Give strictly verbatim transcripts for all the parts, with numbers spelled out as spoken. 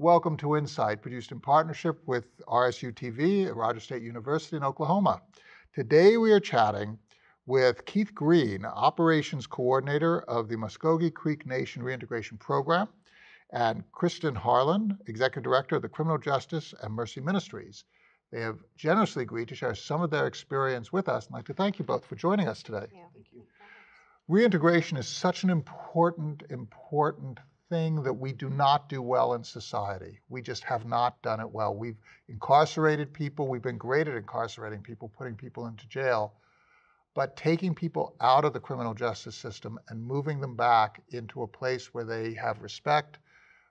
Welcome to INSIGHT, produced in partnership with R S U T V at Roger State University in Oklahoma. Today we are chatting with Keith Green, Operations Coordinator of the Muscogee Creek Nation Reintegration Program, and Kristen Harlan, Executive Director of the Criminal Justice and Mercy Ministries. They have generously agreed to share some of their experience with us, and I'd like to thank you both for joining us today. Yeah, thank you. Reintegration is such an important, important thing that we do not do well in society. We just have not done it well. We've incarcerated people. We've been great at incarcerating people, putting people into jail. But taking people out of the criminal justice system and moving them back into a place where they have respect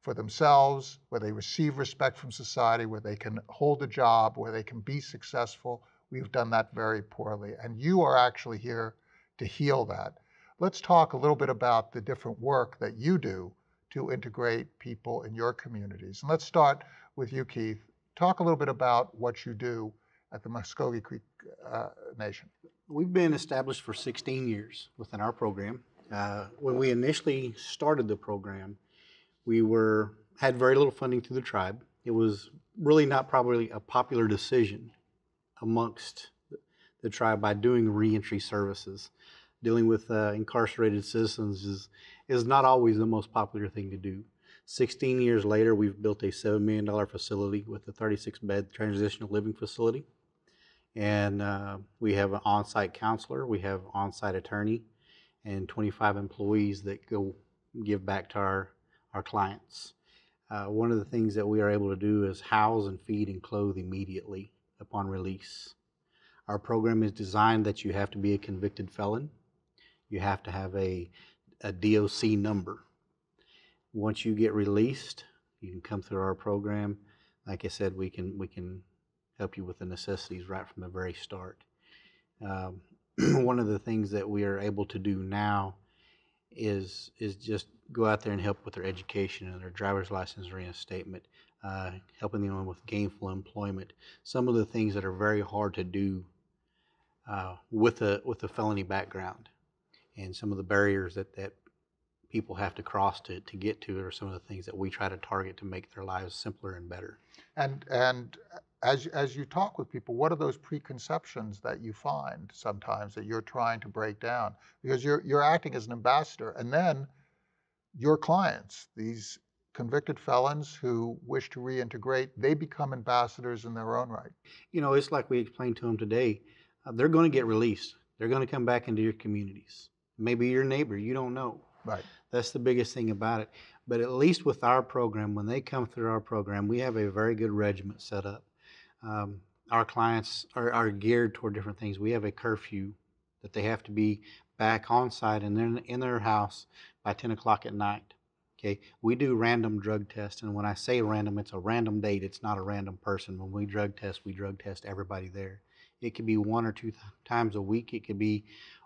for themselves, where they receive respect from society, where they can hold a job, where they can be successful, we've done that very poorly. And you are actually here to heal that. Let's talk a little bit about the different work that you do to integrate people in your communities. And let's start with you, Keith. Talk a little bit about what you do at the Muscogee Creek uh, Nation. We've been established for sixteen years within our program. Uh, when we initially started the program, we were had very little funding through the tribe. It was really not probably a popular decision amongst the tribe by doing reentry services. Dealing with uh, incarcerated citizens is, is not always the most popular thing to do. sixteen years later, we've built a seven million dollar facility with a thirty-six bed transitional living facility. And uh, we have an on-site counselor, we have an on-site attorney, and twenty-five employees that go give back to our, our clients. Uh, one of the things that we are able to do is house and feed and clothe immediately upon release. Our program is designed that you have to be a convicted felon. You have to have a, a D O C number. Once you get released, you can come through our program. Like I said, we can, we can help you with the necessities right from the very start. Um, one of the things that we are able to do now is, is just go out there and help with their education and their driver's license reinstatement, uh, helping them with gainful employment. Some of the things that are very hard to do uh, with, a, with a felony background, and some of the barriers that, that people have to cross to, to get to are some of the things that we try to target to make their lives simpler and better. And, and as, as you talk with people, what are those preconceptions that you find sometimes that you're trying to break down? Because you're, you're acting as an ambassador, and then your clients, these convicted felons who wish to reintegrate, they become ambassadors in their own right. You know, it's like we explained to them today, uh, they're going to get released. They're going to come back into your communities. Maybe your neighbor, you don't know. Right. That's the biggest thing about it. But at least with our program, when they come through our program, we have a very good regiment set up. Um, our clients are, are geared toward different things. We have a curfew that they have to be back on site and then in their house by ten o'clock at night. Okay, we do random drug tests, and when I say random, it's a random date. It's not a random person. When we drug test, we drug test everybody there. It could be one or two th- times a week. It could be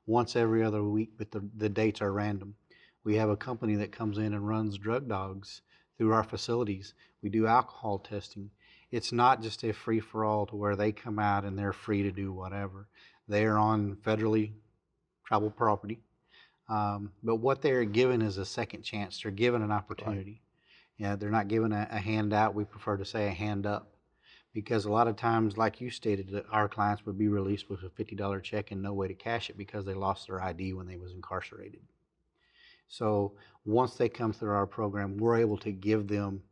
once every other week, but the, the dates are random. We have a company that comes in and runs drug dogs through our facilities. We do alcohol testing. It's not just a free-for-all to where they come out and they're free to do whatever. They are on federally tribal property. Um, but what they're given is a second chance. They're given an opportunity. Right. Yeah, they're not given a, a handout. We prefer to say a hand up. Because a lot of times, like you stated, our clients would be released with a fifty dollar check and no way to cash it because they lost their I D when they was incarcerated. So once they come through our program, we're able to give them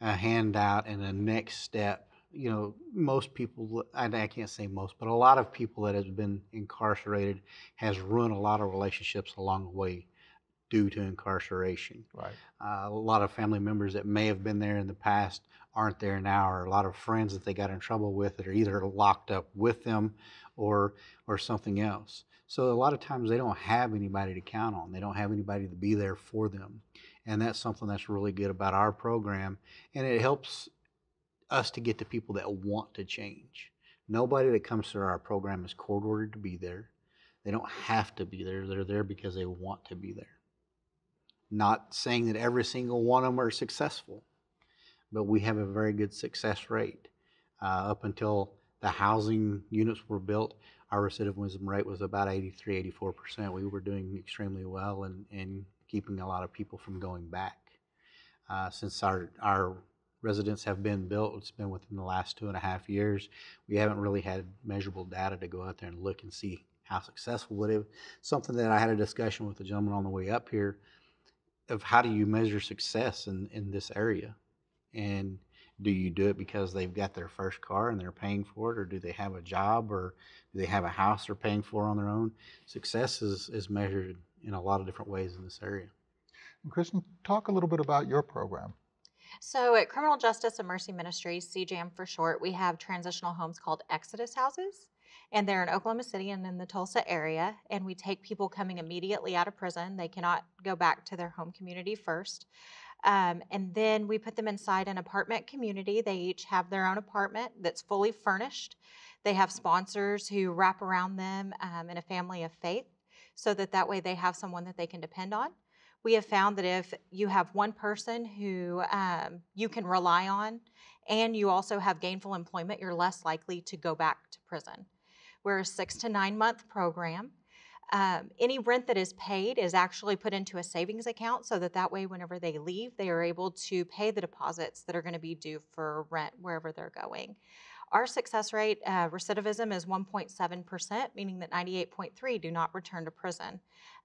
a handout and a next step. You know, most people, I, I can't say most, but a lot of people that has been incarcerated has ruined a lot of relationships along the way due to incarceration. Right. Uh, a lot of family members that may have been there in the past aren't there now, or a lot of friends that they got in trouble with that are either locked up with them or, or something else. So a lot of times they don't have anybody to count on. They don't have anybody to be there for them. And that's something that's really good about our program. And it helps us to get the people that want to change. Nobody that comes through our program is court ordered to be there. They don't have to be there. They're there because they want to be there. Not saying that every single one of them are successful, but we have a very good success rate. Uh, up until the housing units were built, our recidivism rate was about eighty-three, eighty-four percent. We were doing extremely well and, and keeping a lot of people from going back. Uh, since our, our residents have been built. It's been within the last two and a half years. We haven't really had measurable data to go out there and look and see how successful it is. Something that I had a discussion with the gentleman on the way up here of how do you measure success in, in this area? And do you do it because they've got their first car and they're paying for it, or do they have a job, or do they have a house they're paying for on their own? Success is, is measured in a lot of different ways in this area. And Kristen, talk a little bit about your program. So at Criminal Justice and Mercy Ministries, C J M for short, we have transitional homes called Exodus Houses, and they're in Oklahoma City and in the Tulsa area, and we take people coming immediately out of prison. They cannot go back to their home community first. Um, and then we put them inside an apartment community. They each have their own apartment that's fully furnished. They have sponsors who wrap around them um, in a family of faith, so that that way they have someone that they can depend on. We have found that if you have one person who um, you can rely on, and you also have gainful employment, you're less likely to go back to prison. We're a six to nine month program. Um, any rent that is paid is actually put into a savings account, so that that way whenever they leave, they are able to pay the deposits that are going to be due for rent wherever they're going. Our success rate, uh, recidivism, is one point seven percent, meaning that ninety-eight point three percent do not return to prison.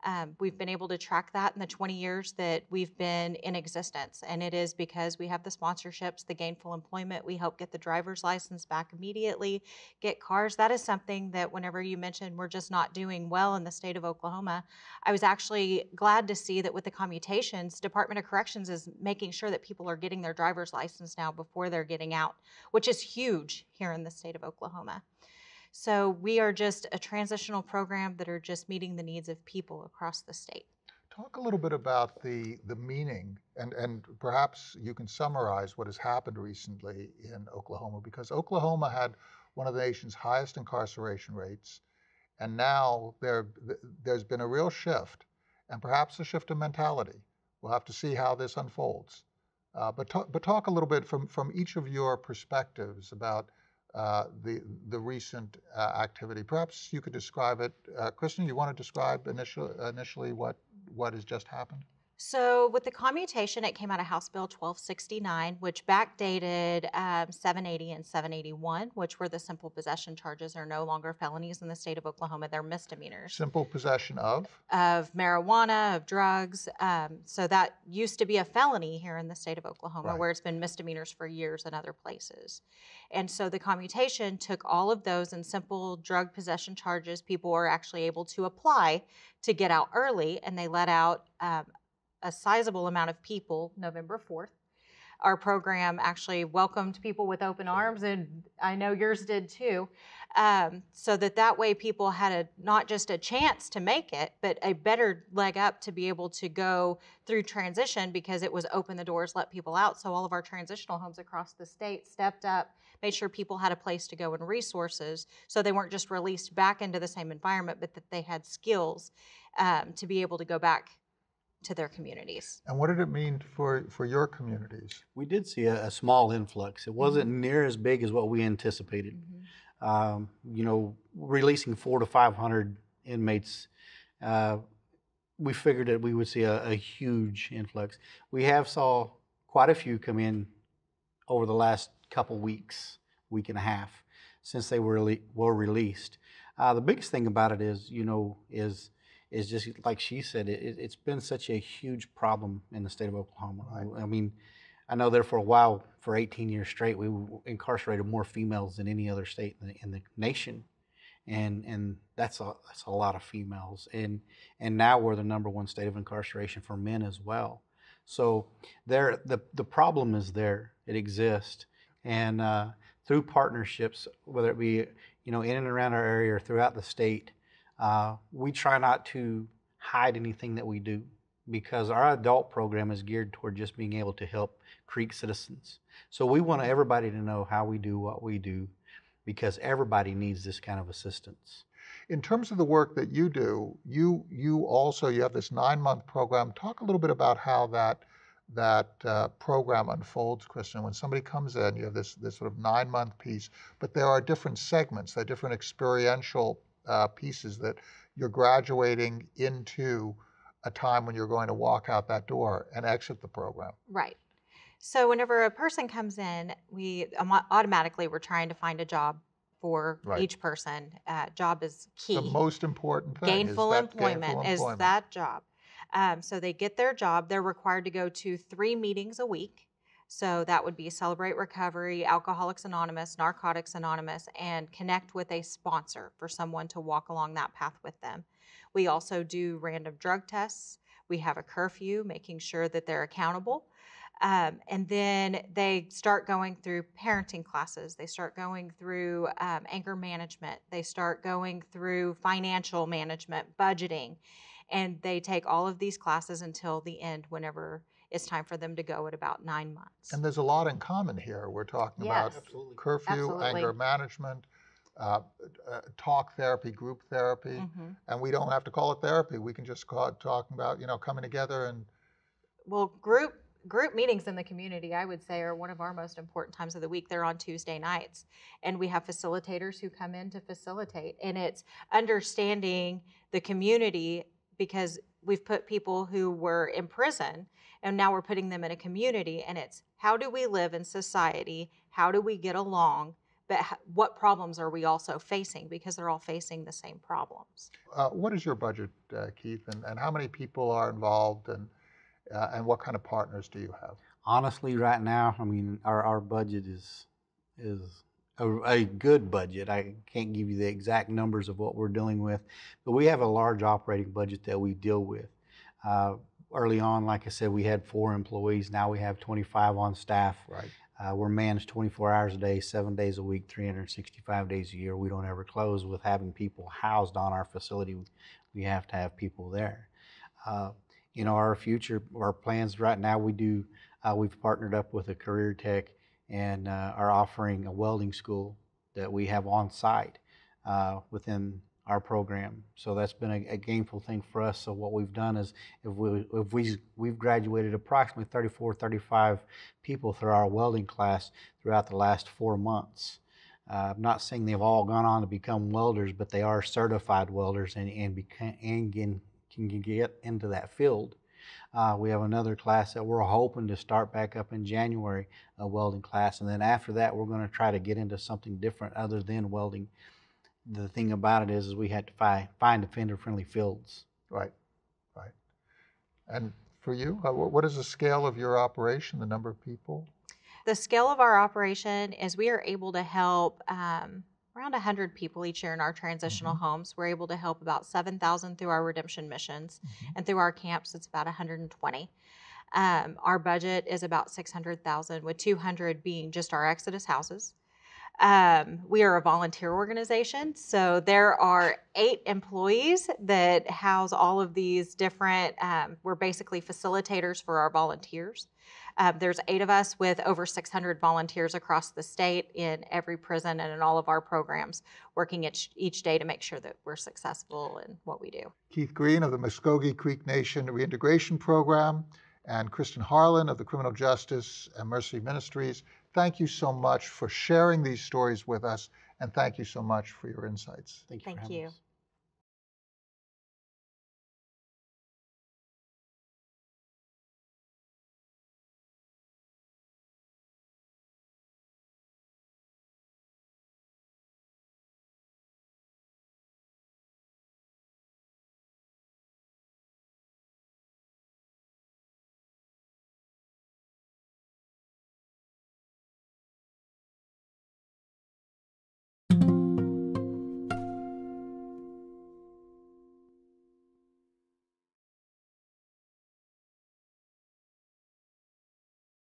Um, we've been able to track that in the twenty years that we've been in existence, and it is because we have the sponsorships, the gainful employment. We help get the driver's license back immediately, get cars. That is something that whenever you mentioned we're just not doing well in the state of Oklahoma, I was actually glad to see that with the commutations, Department of Corrections is making sure that people are getting their driver's license now before they're getting out, which is huge here in the state of Oklahoma. So we are just a transitional program that are just meeting the needs of people across the state. Talk a little bit about the, the meaning, and, and perhaps you can summarize what has happened recently in Oklahoma, because Oklahoma had one of the nation's highest incarceration rates, and now there, there's been a real shift, and perhaps a shift in mentality. We'll have to see how this unfolds. Uh, but, talk, but talk a little bit from, from each of your perspectives about uh, the, the recent uh, activity. Perhaps you could describe it. Uh, Kristen, you want to describe initial, initially what, what has just happened? So with the commutation, it came out of House Bill twelve sixty-nine, which backdated um, seven eighty and seven eighty-one, which were the simple possession charges are no longer felonies in the state of Oklahoma. They're misdemeanors. Simple possession of? Of marijuana, of drugs. Um, so that used to be a felony here in the state of Oklahoma, right, where it's been misdemeanors for years in other places. And so the commutation took all of those and simple drug possession charges. People were actually able to apply to get out early, and they let out um, a sizable amount of people November fourth. Our program actually welcomed people with open arms, and I know yours did too, um, so that that way people had a, not just a chance to make it, but a better leg up to be able to go through transition, because it was open the doors, let people out. So all of our transitional homes across the state stepped up, made sure people had a place to go and resources, so they weren't just released back into the same environment, but that they had skills um, to be able to go back to their communities. And what did it mean for, for your communities? We did see a, a small influx. It wasn't near as big as what we anticipated. Mm-hmm. um, you know, releasing four to five hundred inmates, uh, we figured that we would see a, a huge influx. We have saw quite a few come in over the last couple weeks, week and a half, since they were, were released. Uh, the biggest thing about it is, you know, is Is just like she said, it, it's been such a huge problem in the state of Oklahoma. I, I mean, I know there for a while, for eighteen years straight, we incarcerated more females than any other state in the, in the nation, and and that's a that's a lot of females. And and now we're the number one state of incarceration for men as well. So there, the the problem is there. It exists, and uh, through partnerships, whether it be you know in and around our area or throughout the state. Uh, we try not to hide anything that we do, because our adult program is geared toward just being able to help Creek citizens. So we want everybody to know how we do what we do, because everybody needs this kind of assistance. In terms of the work that you do, you you also you have this nine-month program. Talk a little bit about how that that uh, program unfolds, Kristen. When somebody comes in, you have this this sort of nine-month piece, but there are different segments, there are different experiential Uh, pieces that you're graduating into a time when you're going to walk out that door and exit the program. Right. So whenever a person comes in, we automatically we're trying to find a job for right. each person. Uh, job is key. The most important thing. Gainful is employment gainful is employment. that job. Um, so they get their job. They're required to go to three meetings a week. So that would be Celebrate Recovery, Alcoholics Anonymous, Narcotics Anonymous, and connect with a sponsor for someone to walk along that path with them. We also do random drug tests. We have a curfew, making sure that they're accountable. Um, and then they start going through parenting classes. They start going through um, anger management. They start going through financial management, budgeting. And they take all of these classes until the end, whenever it's time for them to go at about nine months. And there's a lot in common here. We're talking yes. about Absolutely. curfew, Absolutely. anger management, uh, uh, talk therapy, group therapy. Mm-hmm. And we don't have to call it therapy. We can just call it talking about, you know, coming together and... Well, group... Group meetings in the community, I would say, are one of our most important times of the week. They're on Tuesday nights, and we have facilitators who come in to facilitate, and it's understanding the community, because we've put people who were in prison, and now we're putting them in a community, and it's how do we live in society, how do we get along, but what problems are we also facing, because they're all facing the same problems. Uh, what is your budget, uh, Keith, and, and how many people are involved, and Uh, and what kind of partners do you have? Honestly, right now, I mean, our, our budget is is a, a good budget. I can't give you the exact numbers of what we're dealing with, but we have a large operating budget that we deal with. Uh, early on, like I said, we had four employees. Now we have twenty-five on staff. Right. Uh, we're managed twenty-four hours a day, seven days a week, three hundred sixty-five days a year. We don't ever close with having people housed on our facility. We have to have people there. Uh, You know, our future, our plans right now, we do, uh, we've partnered up with a career tech and uh, are offering a welding school that we have on site uh, within our program. So that's been a, a gainful thing for us. So what we've done is if, we, if we, we've graduated approximately thirty-four, thirty-five people through our welding class throughout the last four months. Uh, I'm not saying they've all gone on to become welders, but they are certified welders and, and, become, and getting can get into that field. Uh, we have another class that we're hoping to start back up in January, a welding class, and then after that we're going to try to get into something different other than welding. The thing about it is, is we had to fi find offender-friendly fields. Right, right. And for you, what is the scale of your operation, the number of people? The scale of our operation is we are able to help um, around one hundred people each year in our transitional mm-hmm. homes. We're able to help about seven thousand through our redemption missions, mm-hmm. and through our camps, it's about one hundred twenty. Um, our budget is about six hundred thousand, with two hundred being just our Exodus Houses. Um, we are a volunteer organization, so there are eight employees that house all of these different, um, we're basically facilitators for our volunteers. Uh, there's eight of us with over six hundred volunteers across the state in every prison and in all of our programs, working each, each day to make sure that we're successful in what we do. Keith Green of the Muscogee Creek Nation Reintegration Program and Kristen Harlan of the Criminal Justice and Mercy Ministries, thank you so much for sharing these stories with us, and thank you so much for your insights. Thank you. Thank you.